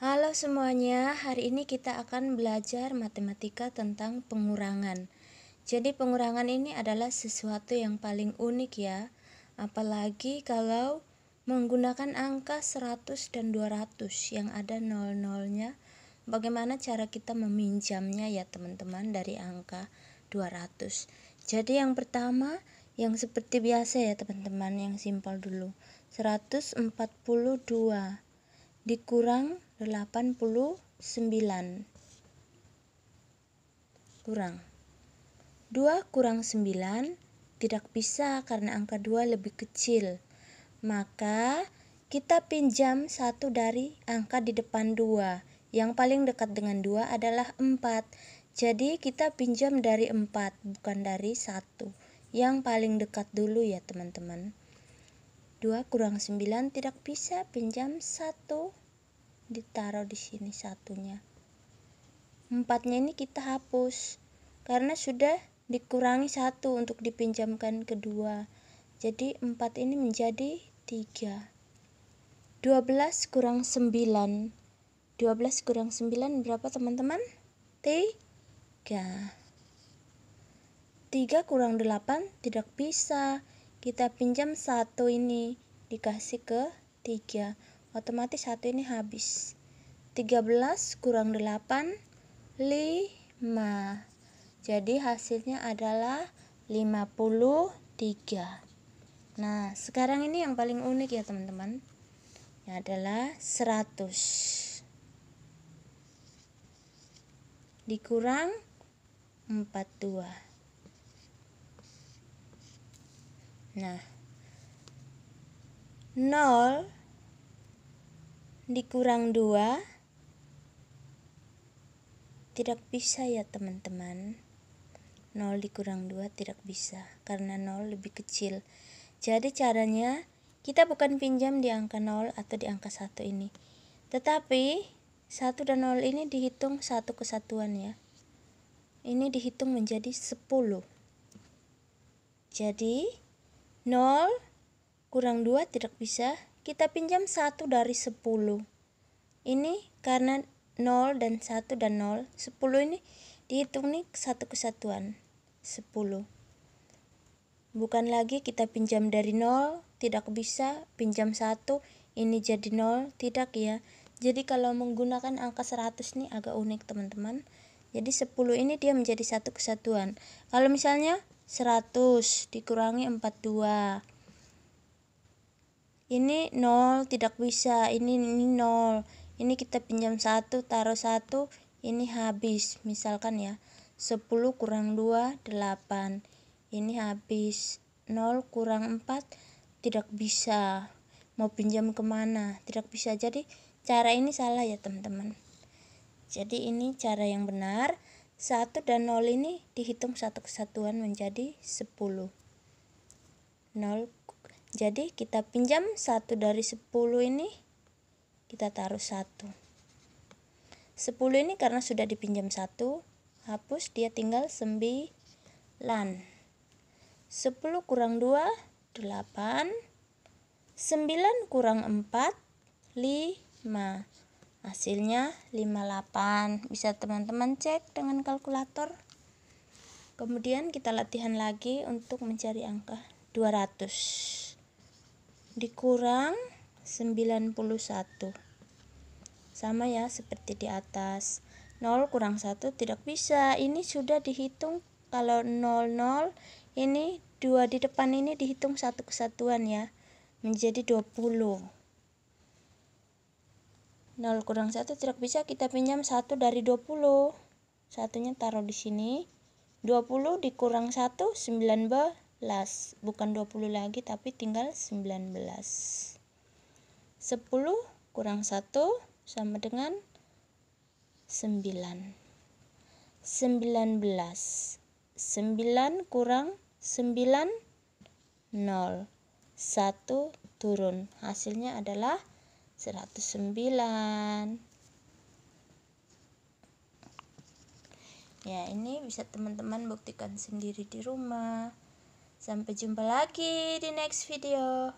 Halo semuanya, hari ini kita akan belajar matematika tentang pengurangan. Jadi pengurangan ini adalah sesuatu yang paling unik ya, apalagi kalau menggunakan angka 100 dan 200 yang ada 0-0-nya. Bagaimana cara kita meminjamnya ya teman-teman dari angka 200. Jadi yang pertama, yang seperti biasa ya teman-teman, yang simpel dulu. 142 dikurang 89 kurang 2 kurang 9 tidak bisa karena angka 2 lebih kecil, maka kita pinjam satu dari angka di depan 2. Yang paling dekat dengan 2 adalah 4, jadi kita pinjam dari 4 bukan dari 1, yang paling dekat dulu ya teman-teman. 2 kurang 9 tidak bisa, pinjam 1, ditaruh di sini satunya. 4-nya ini kita hapus karena sudah dikurangi 1 untuk dipinjamkan kedua. Jadi 4 ini menjadi 3. 12 kurang 9. 12 kurang 9 berapa teman-teman? 3. 3 kurang 8 tidak bisa. Kita pinjam 1 ini dikasih ke 3. Otomatis 1 ini habis. 13 kurang 8, 5. Jadi hasilnya adalah 53. Nah, sekarang ini yang paling unik ya teman-teman, ini adalah 100 dikurang 42. Nah, 0 dikurang 2 tidak bisa ya teman-teman. 0 dikurang 2 tidak bisa karena 0 lebih kecil. Jadi caranya kita bukan pinjam di angka 0 atau di angka 1 ini, tetapi 1 dan 0 ini dihitung satu kesatuan ya. Ini dihitung menjadi 10. Jadi 0 kurang 2 tidak bisa, kita pinjam 1 dari 10. Ini karena 0 dan 1 dan 0, 10 ini dihitung nih satu kesatuan 10. Bukan lagi kita pinjam dari 0, tidak bisa, pinjam 1, ini jadi 0, tidak ya. Jadi kalau menggunakan angka 100 nih agak unik teman-teman. Jadi 10 ini dia menjadi satu kesatuan. Kalau misalnya 100 dikurangi 42, ini 0 tidak bisa, ini 0, ini kita pinjam 1, taruh 1, ini habis. Misalkan ya, 10 kurang 2, 8, ini habis. 0 kurang 4, tidak bisa, mau pinjam kemana, tidak bisa. Jadi cara ini salah ya teman-teman. Jadi ini cara yang benar, 1 dan 0 ini dihitung satu kesatuan menjadi 10. 0. Jadi kita pinjam 1 dari 10 ini, kita taruh 1. 10 ini karena sudah dipinjam 1, hapus, dia tinggal 9. 10 kurang 2, 8. 9 kurang 4, 5. Hasilnya 58. Bisa teman-teman cek dengan kalkulator. Kemudian kita latihan lagi untuk mencari angka 200. Dikurang 91, sama ya seperti di atas. 0 kurang 1 tidak bisa, ini sudah dihitung. Kalau 0 ini 2 di depan ini dihitung satu kesatuan ya, menjadi 20. 0 kurang 1 tidak bisa, kita pinjam 1 dari 20, satunya taruh di sini. 20 dikurang 1, 19, bukan 20 lagi tapi tinggal 19. 10 kurang 1 sama dengan 9. 9 kurang 9, 0, 1 turun, hasilnya adalah 109. Ya, ini bisa teman-teman buktikan sendiri di rumah. Sampai jumpa lagi di next video.